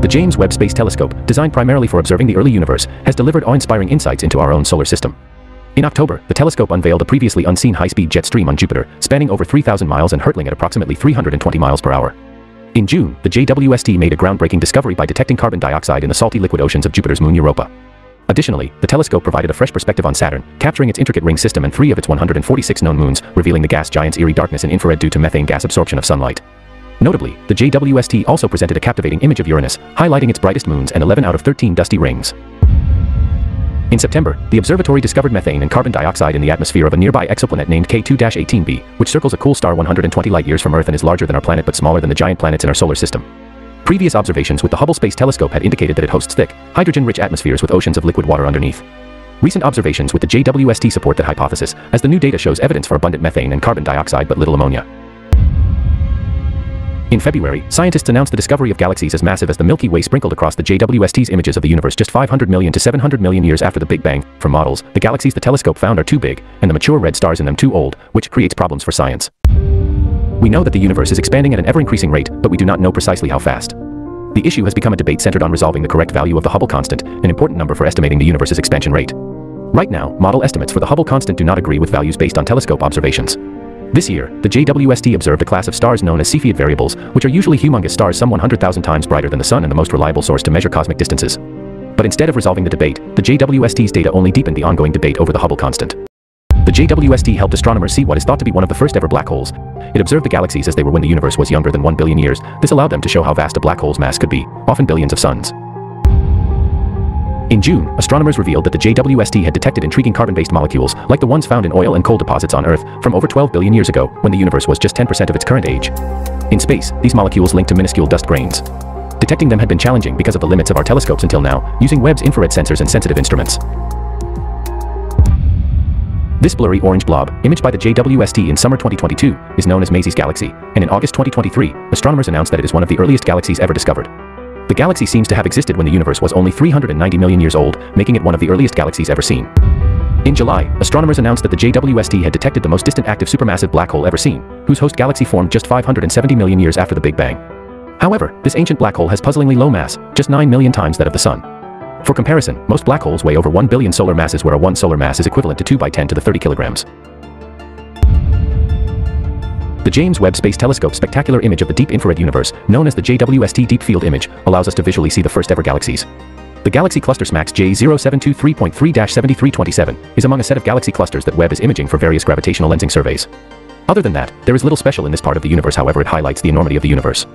The James Webb Space Telescope, designed primarily for observing the early universe, has delivered awe-inspiring insights into our own solar system. In October, the telescope unveiled a previously unseen high-speed jet stream on Jupiter, spanning over 3,000 miles and hurtling at approximately 320 miles per hour. In June, the JWST made a groundbreaking discovery by detecting carbon dioxide in the salty liquid oceans of Jupiter's moon Europa. Additionally, the telescope provided a fresh perspective on Saturn, capturing its intricate ring system and 3 of its 146 known moons, revealing the gas giant's eerie darkness and infrared due to methane gas absorption of sunlight. Notably, the JWST also presented a captivating image of Uranus, highlighting its brightest moons and 11 out of 13 dusty rings. In September, the observatory discovered methane and carbon dioxide in the atmosphere of a nearby exoplanet named K2-18b, which circles a cool star 120 light-years from Earth and is larger than our planet but smaller than the giant planets in our solar system. Previous observations with the Hubble Space Telescope had indicated that it hosts thick, hydrogen-rich atmospheres with oceans of liquid water underneath. Recent observations with the JWST support that hypothesis, as the new data shows evidence for abundant methane and carbon dioxide but little ammonia. In February, scientists announced the discovery of galaxies as massive as the Milky Way sprinkled across the JWST's images of the universe just 500 million to 700 million years after the Big Bang. From models, the galaxies the telescope found are too big, and the mature red stars in them too old, which creates problems for science. We know that the universe is expanding at an ever-increasing rate, but we do not know precisely how fast. The issue has become a debate centered on resolving the correct value of the Hubble constant, an important number for estimating the universe's expansion rate. Right now, model estimates for the Hubble constant do not agree with values based on telescope observations. This year, the JWST observed a class of stars known as Cepheid variables, which are usually humongous stars some 100,000 times brighter than the Sun and the most reliable source to measure cosmic distances. But instead of resolving the debate, the JWST's data only deepened the ongoing debate over the Hubble constant. The JWST helped astronomers see what is thought to be one of the first-ever black holes. It observed the galaxies as they were when the universe was younger than 1 billion years. This allowed them to show how vast a black hole's mass could be, often billions of suns. In June, astronomers revealed that the JWST had detected intriguing carbon-based molecules, like the ones found in oil and coal deposits on Earth, from over 12 billion years ago, when the universe was just 10% of its current age. In space, these molecules linked to minuscule dust grains. Detecting them had been challenging because of the limits of our telescopes until now, using Webb's infrared sensors and sensitive instruments. This blurry orange blob, imaged by the JWST in summer 2022, is known as Maisie's Galaxy, and in August 2023, astronomers announced that it is one of the earliest galaxies ever discovered. The galaxy seems to have existed when the universe was only 390 million years old, making it one of the earliest galaxies ever seen. In July, astronomers announced that the JWST had detected the most distant active supermassive black hole ever seen, whose host galaxy formed just 570 million years after the Big Bang. However, this ancient black hole has puzzlingly low mass, just 9 million times that of the Sun. For comparison, most black holes weigh over 1 billion solar masses, where a 1 solar mass is equivalent to 2 × 10⁻³ kilograms. The James Webb Space Telescope's spectacular image of the deep infrared universe, known as the JWST Deep Field Image, allows us to visually see the first-ever galaxies. The galaxy cluster SMACS J0723.3-7327 is among a set of galaxy clusters that Webb is imaging for various gravitational lensing surveys. Other than that, there is little special in this part of the universe. However, it highlights the enormity of the universe.